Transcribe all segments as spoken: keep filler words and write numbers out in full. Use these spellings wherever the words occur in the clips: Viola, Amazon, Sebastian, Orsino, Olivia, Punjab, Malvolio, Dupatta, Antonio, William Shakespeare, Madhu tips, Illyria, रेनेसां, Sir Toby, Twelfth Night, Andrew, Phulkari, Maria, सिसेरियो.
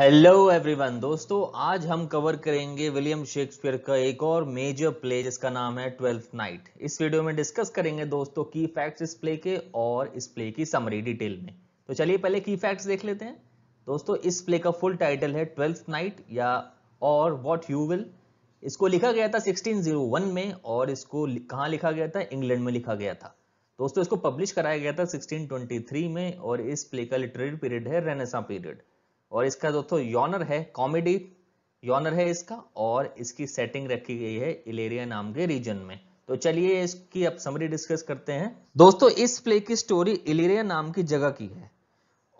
Hello everyone दोस्तों, आज हम कवर करेंगे विलियम शेक्सपियर का एक और मेजर प्ले जिसका नाम है ट्वेल्थ नाइट। इस वीडियो में डिस्कस करेंगे दोस्तों की फैक्ट्स इस प्ले के और इस प्ले की समरी डिटेल में। तो चलिए पहले की फैक्ट्स देख लेते हैं। दोस्तों इस प्ले का फुल टाइटल है ट्वेल्थ नाइट या और वॉट यू विल। इसको लिखा गया था सिक्सटीन जीरो वन में और इसको कहाँ लिखा गया था? इंग्लैंड में लिखा गया था। दोस्तों इसको पब्लिश कराया गया था सिक्सटीन ट्वेंटी थ्री में और इस प्ले का लिटरेरी पीरियड है रेनेसां पीरियड। और इसका दोस्तों यॉनर है कॉमेडी यॉनर है इसका, और इसकी सेटिंग रखी गई है इलेरिया नाम के रीजन में। तो चलिए इसकी अब समरी डिस्कस करते हैं। दोस्तों इस प्ले की स्टोरी इलेरिया नाम की जगह की है।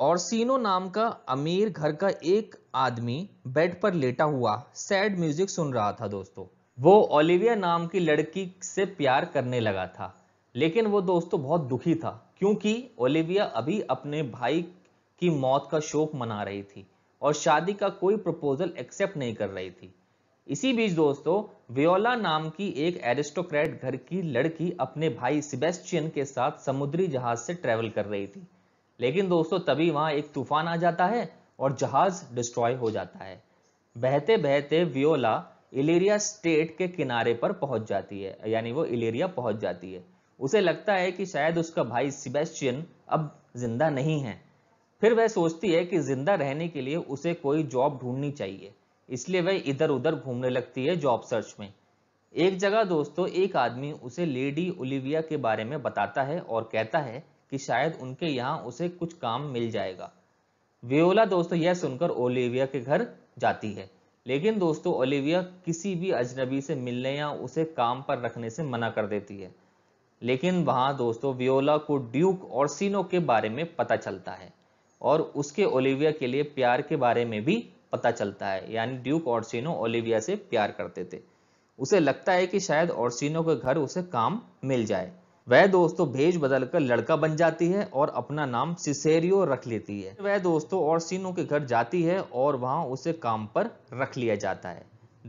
ऑर्सिनो नाम का अमीर घर का एक आदमी बेड पर लेटा हुआ सैड म्यूजिक सुन रहा था। दोस्तों वो ओलिविया नाम की लड़की से प्यार करने लगा था, लेकिन वो दोस्तों बहुत दुखी था क्योंकि ओलिविया अभी अपने भाई की मौत का शोक मना रही थी और शादी का कोई प्रपोजल एक्सेप्ट नहीं कर रही थी। इसी बीच दोस्तों वियोला नाम की एक एरिस्टोक्रेट घर की लड़की अपने भाई सेबेस्टियन के साथ समुद्री जहाज से ट्रेवल कर रही थी, लेकिन दोस्तों तभी वहां एक तूफान आ जाता है और जहाज डिस्ट्रॉय हो जाता है। बहते बहते वियोला इलेरिया स्टेट के किनारे पर पहुंच जाती है, यानी वो इलेरिया पहुंच जाती है। उसे लगता है कि शायद उसका भाई सेबेस्टियन अब जिंदा नहीं है। फिर वह सोचती है कि जिंदा रहने के लिए उसे कोई जॉब ढूंढनी चाहिए, इसलिए वह इधर उधर घूमने लगती है जॉब सर्च में। एक जगह दोस्तों एक आदमी उसे लेडी ओलिविया के बारे में बताता है और कहता है कि शायद उनके यहाँ उसे कुछ काम मिल जाएगा। वियोला दोस्तों यह सुनकर ओलिविया के घर जाती है, लेकिन दोस्तों ओलिविया किसी भी अजनबी से मिलने या उसे काम पर रखने से मना कर देती है। लेकिन वहाँ दोस्तों वियोला को ड्यूक ऑर्सिनो के बारे में पता चलता है और उसके ओलिविया के लिए प्यार के बारे में भी पता चलता है, यानी ड्यूक ऑर्सिनो ओलिविया से प्यार करते थे। उसे लगता है कि शायद ऑर्सिनो के घर उसे काम मिल जाए। वह दोस्तों भेष बदल कर लड़का बन जाती है और अपना नाम सिसेरियो रख लेती है। वह दोस्तों ऑर्सिनो के घर जाती है और वहां उसे काम पर रख लिया जाता है।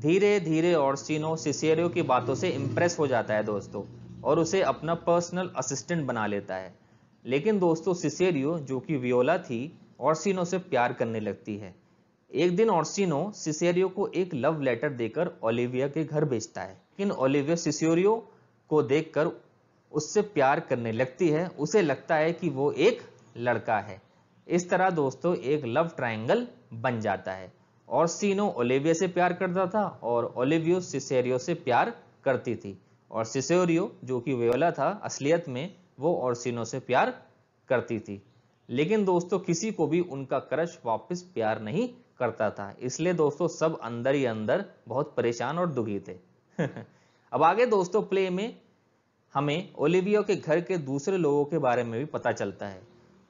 धीरे धीरे ऑर्सिनो सिसेरियो की बातों से इम्प्रेस हो जाता है दोस्तों और उसे अपना पर्सनल असिस्टेंट बना लेता है। लेकिन दोस्तों सिसेरियो जो कि वियोला थी, ऑर्सिनो से प्यार करने लगती है। एक दिन ऑर्सिनो सिसेरियो को एक लव लेटर देकर ओलिविया के घर भेजता है, लेकिन ओलिविया सिसेरियो को देखकर उससे प्यार करने लगती है। उसे लगता है कि वो एक लड़का है। इस तरह दोस्तों एक लव ट्रायंगल बन जाता है। ऑर्सिनो ओलिविया से प्यार करता था और ओलिविया सिसेरियो से प्यार करती थी, और सिसेरियो जो कि वियोला था असलियत में, वो ऑर्सिनो से प्यार करती थी। लेकिन दोस्तों किसी को भी उनका क्रश वापस प्यार नहीं करता था, इसलिए दोस्तों सब अंदर ही अंदर बहुत परेशान और दुखी थे। अब आगे दोस्तों प्ले में हमें ओलिविया के घर के दूसरे लोगों के बारे में भी पता चलता है।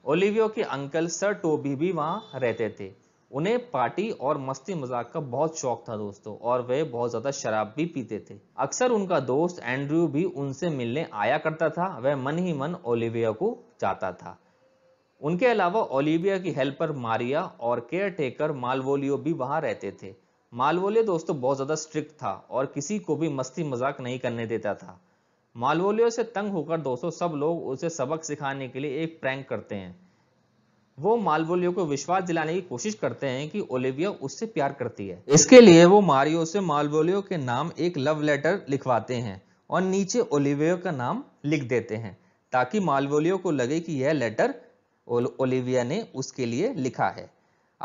ओलिविया के अंकल सर टोबी भी वहाँ रहते थे। उन्हें पार्टी और मस्ती मजाक का बहुत शौक था दोस्तों, और वे बहुत ज्यादा शराब भी पीते थे। अक्सर उनका दोस्त एंड्रयू भी उनसे मिलने आया करता था। वह मन ही मन ओलिविया को चाहता था। उनके अलावा ओलिविया की हेल्पर मारिया और केयर टेकर मालवोलियो भी वहां रहते थे। मालवोलियो दोस्तों बहुत ज्यादा स्ट्रिक्ट था और किसी को भी मस्ती मजाक नहीं करने देता था। मालवोलियो से तंग होकर दोस्तों सब लोग उसे सबक सिखाने के लिए एक प्रैंक करते हैं। वो मालवोलियो को विश्वास दिलाने की कोशिश करते हैं कि ओलिविया उससे प्यार करती है। इसके लिए वो मारियो से मालवोलियो के नाम एक लव लेटर लिखवाते हैं और नीचे ओलिविया का नाम लिख देते हैं, ताकि मालवोलियो को लगे कि यह लेटर ओलिविया ने उसके लिए लिखा है।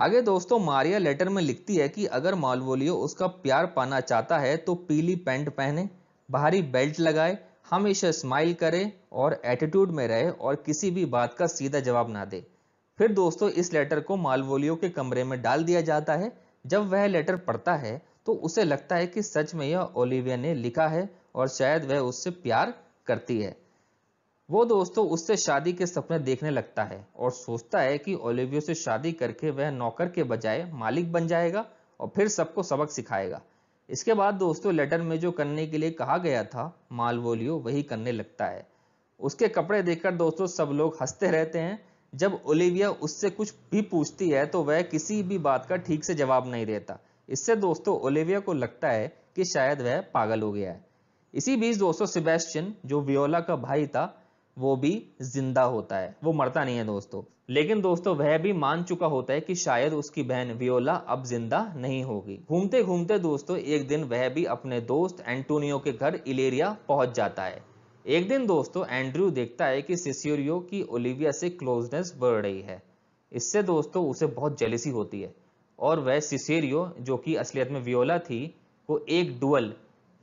आगे दोस्तों मारिया लेटर में लिखती है कि अगर मालवोलियो उसका प्यार पाना चाहता है तो पीली पैंट पहने, भारी बेल्ट लगाए, हमेशा स्माइल करे और एटीट्यूड में रहे और किसी भी बात का सीधा जवाब ना दे। फिर दोस्तों इस लेटर को मालवोलियो के कमरे में डाल दिया जाता है। जब वह लेटर पढ़ता है तो उसे लगता है कि सच में यह ओलिविया ने लिखा है और शायद वह उससे प्यार करती है। वो दोस्तों उससे शादी के सपने देखने लगता है और सोचता है कि ओलिविया से शादी करके वह नौकर के बजाय मालिक बन जाएगा और फिर सबको सबक सिखाएगा। इसके बाद दोस्तों लेटर में जो करने के लिए कहा गया था मालवोलियो वही करने लगता है। उसके कपड़े देखकर दोस्तों सब लोग हंसते रहते हैं। जब ओलिविया उससे कुछ भी पूछती है तो वह किसी भी बात का ठीक से जवाब नहीं देता। इससे दोस्तों ओलिविया को लगता है कि शायद वह पागल हो गया है। इसी बीच दोस्तों सेबेस्टियन जो वियोला का भाई था वो भी जिंदा होता है, वो मरता नहीं है दोस्तों। लेकिन दोस्तों वह भी मान चुका होता है कि शायद उसकी बहन वियोला अब जिंदा नहीं होगी। घूमते घूमते दोस्तों एक दिन वह भी अपने दोस्त एंटोनियो के घर इलेरिया पहुंच जाता है। एक दिन दोस्तों एंड्रयू देखता है कि सेसारियो की ओलिविया से क्लोजनेस बढ़ रही है। इससे दोस्तों उसे बहुत जेलिसी होती है और वह सेसारियो, जो कि असलियत में वियोला थी, को एक डुअल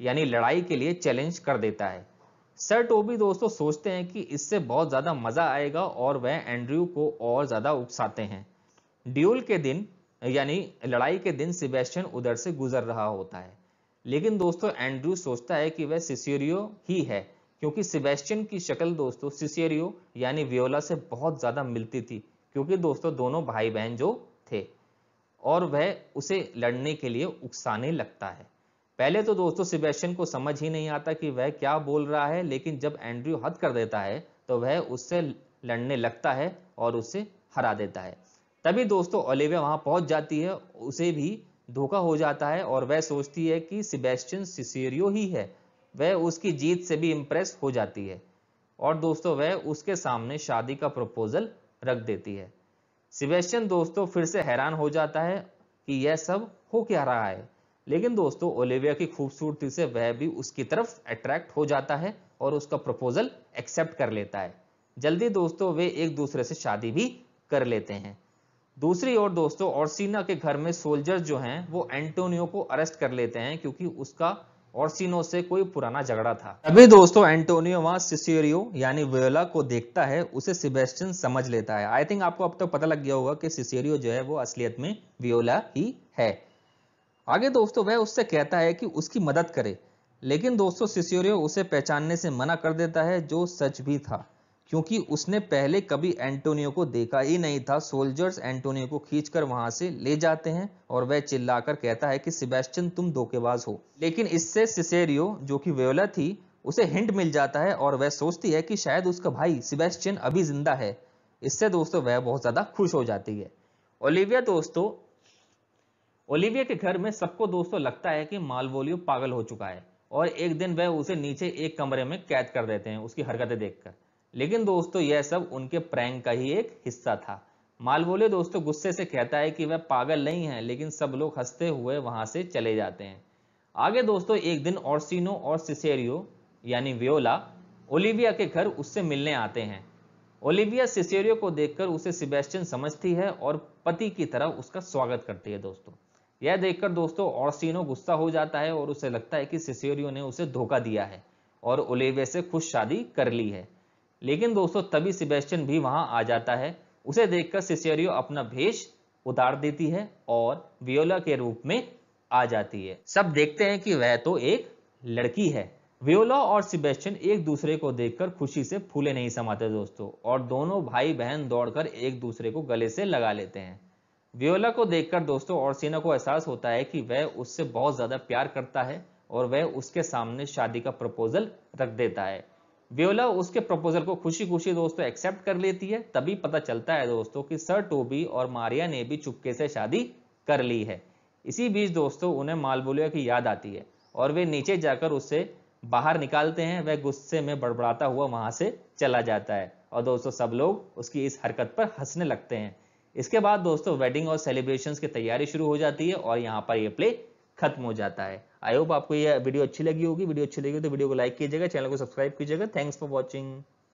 यानी लड़ाई के लिए चैलेंज कर देता है। सर टोबी दोस्तों सोचते हैं कि इससे बहुत ज़्यादा मज़ा आएगा और वह एंड्रयू को और ज़्यादा उकसाते हैं। ड्यूल के दिन यानी लड़ाई के दिन सेबेस्टियन उधर से गुजर रहा होता है, लेकिन दोस्तों एंड्रयू सोचता है कि वह सेसारियो ही है, क्योंकि सेबेस्टियन की शक्ल दोस्तों सेसारियो यानी वियोला से बहुत ज़्यादा मिलती थी, क्योंकि दोस्तों दोनों भाई बहन जो थे, और वह उसे लड़ने के लिए उकसाने लगता है। पहले तो दोस्तों सेबेस्टियन को समझ ही नहीं आता कि वह क्या बोल रहा है, लेकिन जब एंड्रयू हद कर देता है तो वह उससे लड़ने लगता है और उसे हरा देता है। तभी दोस्तों ओलिविया वहां पहुंच जाती है, उसे भी धोखा हो जाता है और वह सोचती है कि सेबेस्टियन सेसारियो ही है। वह उसकी जीत से भी इम्प्रेस हो जाती है और दोस्तों वह उसके सामने शादी का प्रपोजल रख देती है। सेबेस्टियन दोस्तों फिर से हैरान हो जाता है कि यह सब हो क्या रहा है, लेकिन दोस्तों ओलिविया की खूबसूरती से वह भी उसकी तरफ अट्रैक्ट हो जाता है और उसका प्रपोजल एक्सेप्ट कर लेता है। जल्दी दोस्तों वे एक दूसरे से शादी भी कर लेते हैं। दूसरी ओर दोस्तों ऑर्सिनो के घर में सोल्जर्स जो हैं वो एंटोनियो को अरेस्ट कर लेते हैं, क्योंकि उसका ऑर्सिनो से कोई पुराना झगड़ा था। तभी दोस्तों एंटोनियो वहां सेसारियो यानी वियोला को देखता है, उसे सेबेस्टियन समझ लेता है। आई थिंक आपको अब तक तो पता लग गया होगा कि सेसारियो जो है वो असलियत में वियोला ही है। आगे दोस्तों वह उससे कहता है कि उसकी मदद करे, लेकिन दोस्तों सेसारियो उसे पहचानने से मना कर देता है, जो सच भी था, क्योंकि उसने पहले कभी एंटोनियो को देखा ही नहीं था। सोल्जर्स एंटोनियो को खींचकर वहां से ले जाते हैं और वह चिल्लाकर कहता है कि सेबेस्टियन तुम धोखेबाज हो। लेकिन इससे सेसारियो, जो कि वियोला थी, उसे हिंट मिल जाता है और वह सोचती है कि शायद उसका भाई सेबेस्टियन अभी जिंदा है। इससे दोस्तों वह बहुत ज्यादा खुश हो जाती है। ओलिविया दोस्तों ओलिविया के घर में सबको दोस्तों लगता है कि मालवोलियो पागल हो चुका है और एक दिन वह उसे नीचे एक कमरे में कैद कर देते हैं उसकी हरकतें देखकर। लेकिन दोस्तों यह सब उनके प्रैंक का ही एक हिस्सा था। मालवोलियो दोस्तों गुस्से से कहता है कि वह पागल नहीं है, लेकिन सब लोग हंसते हुए वहां से चले जाते हैं। आगे दोस्तों एक दिन ऑर्सिनो और सेसारियो यानी वियोला ओलिविया के घर उससे मिलने आते हैं। ओलिविया सेसारियो को देखकर उसे सेबेस्टियन समझती है और पति की तरह उसका स्वागत करती है। दोस्तों यह देखकर दोस्तों ऑर्सिनो गुस्सा हो जाता है और उसे लगता है कि सेसारियो ने उसे धोखा दिया है और ओलिविया से खुश शादी कर ली है। लेकिन दोस्तों तभी सेबेस्टियन भी वहां आ जाता है। उसे देखकर सेसारियो अपना भेष उतार देती है और वियोला के रूप में आ जाती है। सब देखते हैं कि वह तो एक लड़की है। वियोला और सेबेस्टियन एक दूसरे को देखकर खुशी से फूले नहीं समाते दोस्तों, और दोनों भाई बहन दौड़कर एक दूसरे को गले से लगा लेते हैं। वियोला को देखकर दोस्तों ऑर्सिनो को एहसास होता है कि वह उससे बहुत ज्यादा प्यार करता है और वह उसके सामने शादी का प्रपोजल रख देता है। वियोला उसके प्रपोजल को खुशी खुशी दोस्तों एक्सेप्ट कर लेती है। तभी पता चलता है दोस्तों कि सर टोबी और मारिया ने भी चुपके से शादी कर ली है। इसी बीच दोस्तों उन्हें मालवोलियो की याद आती है और वे नीचे जाकर उससे बाहर निकालते हैं। वह गुस्से में बड़बड़ाता हुआ वहां से चला जाता है और दोस्तों सब लोग उसकी इस हरकत पर हंसने लगते हैं। इसके बाद दोस्तों वेडिंग और सेलिब्रेशंस की तैयारी शुरू हो जाती है और यहाँ पर ये प्ले खत्म हो जाता है। आई होप आपको ये वीडियो अच्छी लगी होगी। वीडियो अच्छी लगी तो वीडियो को लाइक कीजिएगा, चैनल को सब्सक्राइब कीजिएगा। Thanks for watching.